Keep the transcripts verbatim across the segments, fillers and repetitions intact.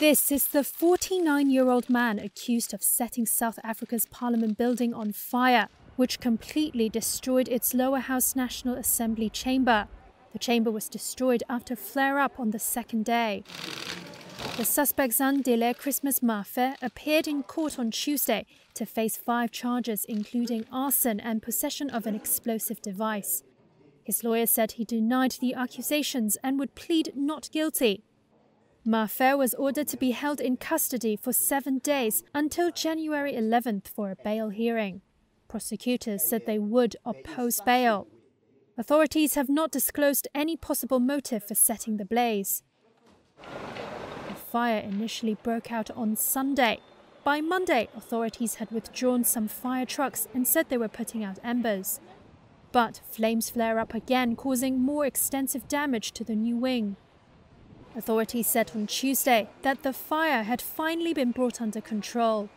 This is the forty-nine-year-old man accused of setting South Africa's parliament building on fire, which completely destroyed its lower house National Assembly chamber. The chamber was destroyed after a flare-up on the second day. The suspect Zandile Christmas Mafe appeared in court on Tuesday to face five charges, including arson and possession of an explosive device. His lawyer said he denied the accusations and would plead not guilty. Mafe was ordered to be held in custody for seven days until January eleventh for a bail hearing. Prosecutors said they would oppose bail. Authorities have not disclosed any possible motive for setting the blaze. The fire initially broke out on Sunday. By Monday, authorities had withdrawn some fire trucks and said they were putting out embers. But flames flare up again, causing more extensive damage to the new wing. Authorities said on Tuesday that the fire had finally been brought under control.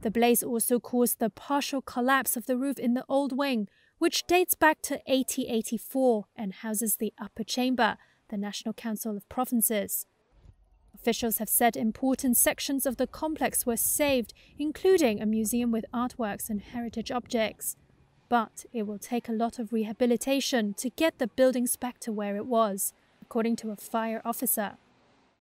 The blaze also caused the partial collapse of the roof in the old wing, which dates back to eighteen eighty-four and houses the upper chamber, the National Council of Provinces. Officials have said important sections of the complex were saved, including a museum with artworks and heritage objects. But it will take a lot of rehabilitation to get the buildings back to where it was, according to a fire officer.